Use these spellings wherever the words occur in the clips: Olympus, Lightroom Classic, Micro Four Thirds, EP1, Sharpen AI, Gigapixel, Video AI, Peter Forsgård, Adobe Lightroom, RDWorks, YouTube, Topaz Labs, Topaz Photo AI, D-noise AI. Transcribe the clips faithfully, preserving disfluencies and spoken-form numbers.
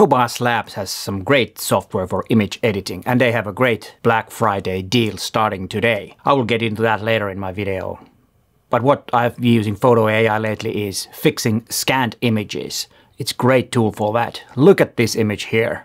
Topaz Labs has some great software for image editing, and they have a great Black Friday deal starting today. I will get into that later in my video. But what I've been using Photo A I lately is fixing scanned images. It's a great tool for that. Look at this image here.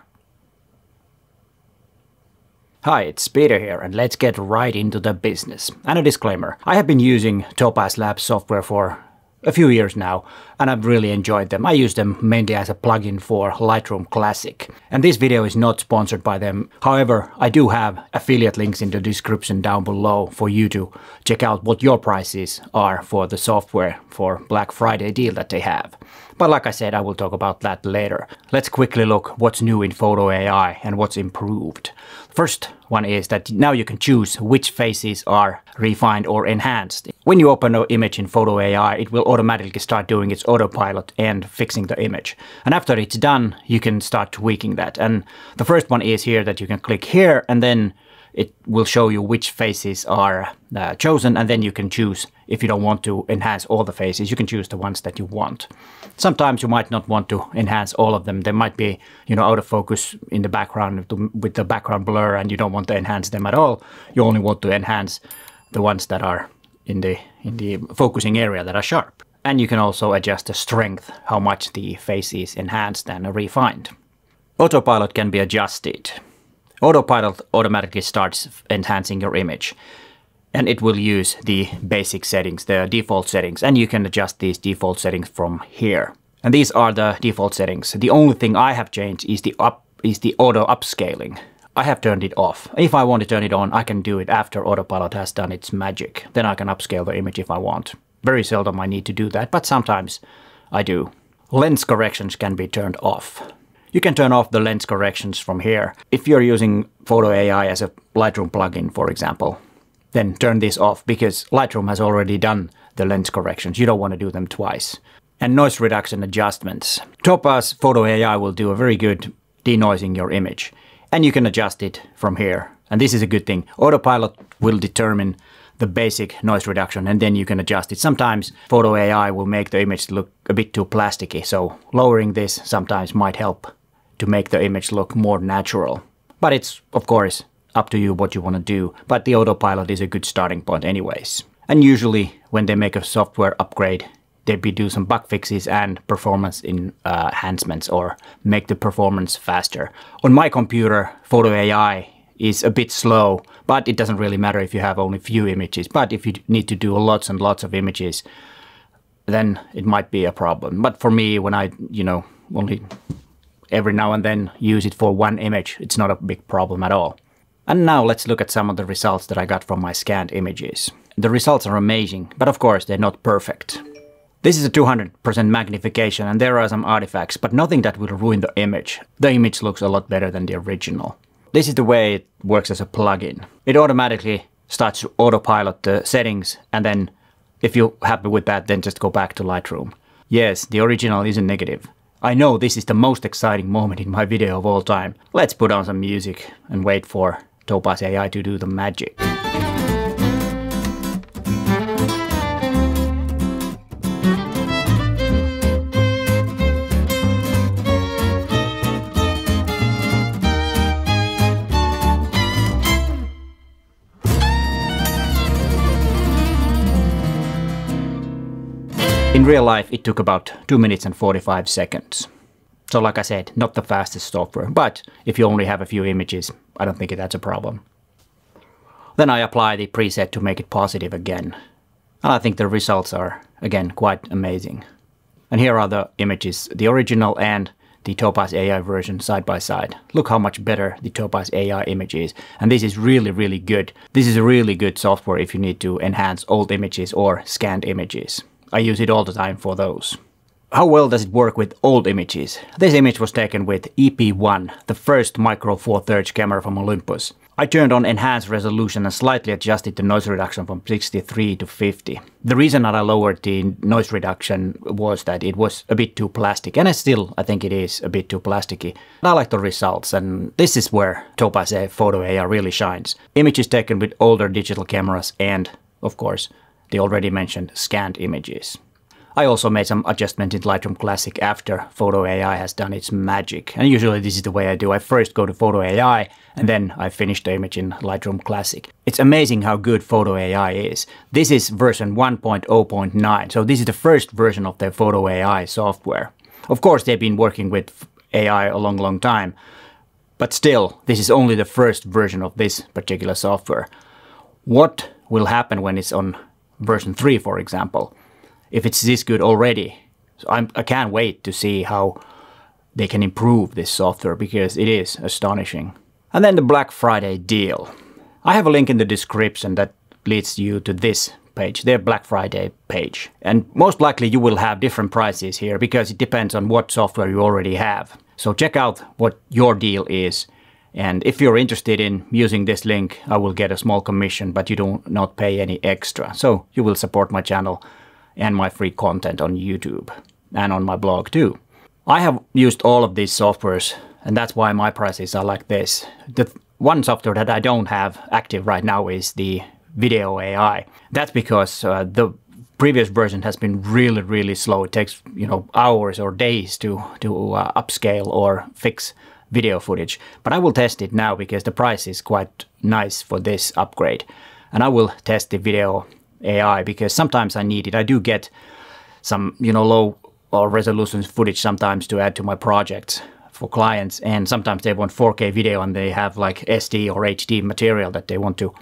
Hi, it's Peter here, and let's get right into the business. And a disclaimer, I have been using Topaz Labs software for a few years now, and I've really enjoyed them. I use them mainly as a plugin for Lightroom Classic. And this video is not sponsored by them. However, I do have affiliate links in the description down below for you to check out what your prices are for the software for Black Friday deal that they have. But like I said, I will talk about that later. Let's quickly look what's new in Photo A I and what's improved. First one is that now you can choose which faces are refined or enhanced. When you open an image in Photo A I, it will automatically start doing its autopilot and fixing the image. And after it's done, you can start tweaking that. And the first one is here that you can click here, and then it will show you which faces are uh, chosen, and then you can choose, if you don't want to enhance all the faces, you can choose the ones that you want. Sometimes you might not want to enhance all of them. There might be, you know, out of focus in the background with the background blur, and you don't want to enhance them at all. You only want to enhance the ones that are in the, in the focusing area that are sharp. And you can also adjust the strength, how much the face is enhanced and refined. Autopilot can be adjusted. Autopilot automatically starts enhancing your image, and it will use the basic settings, the default settings, and you can adjust these default settings from here. And these are the default settings. The only thing I have changed is the up is the auto upscaling. I have turned it off. If I want to turn it on, I can do it after autopilot has done its magic. Then I can upscale the image if I want. Very seldom I need to do that, but sometimes I do. Lens corrections can be turned off. You can turn off the lens corrections from here. If you're using Photo A I as a Lightroom plugin, for example, then turn this off, because Lightroom has already done the lens corrections. You don't want to do them twice. And noise reduction adjustments. Topaz Photo A I will do a very good denoising your image, and you can adjust it from here. And this is a good thing. Autopilot will determine the basic noise reduction, and then you can adjust it. Sometimes Photo A I will make the image look a bit too plasticky, so lowering this sometimes might help to make the image look more natural. But it's, of course, up to you what you want to do, but the autopilot is a good starting point anyways. And usually when they make a software upgrade, they do some bug fixes and performance in, uh, enhancements, or make the performance faster. On my computer, Photo A I is a bit slow, but it doesn't really matter if you have only few images. But if you need to do lots and lots of images, then it might be a problem. But for me, when I, you know, only every now and then use it for one image, it's not a big problem at all. And now let's look at some of the results that I got from my scanned images. The results are amazing, but of course they're not perfect. This is a two hundred percent magnification, and there are some artifacts, but nothing that will ruin the image. The image looks a lot better than the original. This is the way it works as a plugin. It automatically starts to autopilot the settings, and then if you're happy with that, then just go back to Lightroom. Yes, the original is a negative. I know this is the most exciting moment in my video of all time. Let's put on some music and wait for Topaz A I to do the magic. In real life, it took about two minutes and forty-five seconds. So like I said, not the fastest software, but if you only have a few images, I don't think that's a problem. Then I apply the preset to make it positive again. And I think the results are, again, quite amazing. And here are the images, the original and the Topaz A I version side by side. Look how much better the Topaz A I image is. And this is really, really good. This is a really good software if you need to enhance old images or scanned images. I use it all the time for those. How well does it work with old images? This image was taken with E P one, the first Micro Four Thirds camera from Olympus. I turned on enhanced resolution and slightly adjusted the noise reduction from sixty-three to fifty. The reason that I lowered the noise reduction was that it was a bit too plastic, and I still I think it is a bit too plasticky. I like the results, and this is where Topaz Photo A I really shines. Images taken with older digital cameras and, of course, the already mentioned scanned images. I also made some adjustment in Lightroom Classic after Photo A I has done its magic. And usually this is the way I do. I first go to Photo A I and then I finish the image in Lightroom Classic. It's amazing how good Photo A I is. This is version one point oh point nine. So this is the first version of their Photo A I software. Of course, they've been working with A I a long, long time. But still, this is only the first version of this particular software. What will happen when it's on version three, for example, if it's this good already? So I'm, I can't wait to see how they can improve this software, because it is astonishing. And then the Black Friday deal. I have a link in the description that leads you to this page, their Black Friday page. And most likely you will have different prices here, because it depends on what software you already have. So check out what your deal is. And if you're interested in using this link, I will get a small commission, but you do not pay any extra. So you will support my channel and my free content on YouTube and on my blog too. I have used all of these softwares, and that's why my prices are like this. The one software that I don't have active right now is the Video A I. That's because uh, the previous version has been really, really slow. It takes, you know, hours or days to, to uh, upscale or fix video footage. But I will test it now, because the price is quite nice for this upgrade. And I will test the Video A I, because sometimes I need it. I do get some, you know, low or resolution footage sometimes to add to my projects for clients. And sometimes they want four K video and they have like S D or H D material that they want to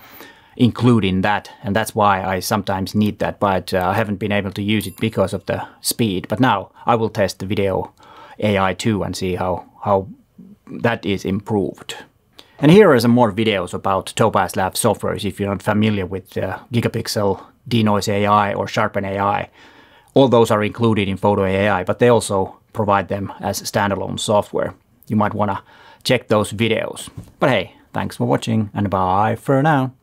include in that, and that's why I sometimes need that, but uh, I haven't been able to use it because of the speed. But now I will test the Video A I too and see how how that is improved. And here are some more videos about Topaz Lab softwares if you're not familiar with uh, Gigapixel, D-noise A I or Sharpen A I. All those are included in Photo A I, but they also provide them as standalone software. You might want to check those videos. But hey, thanks for watching and bye for now.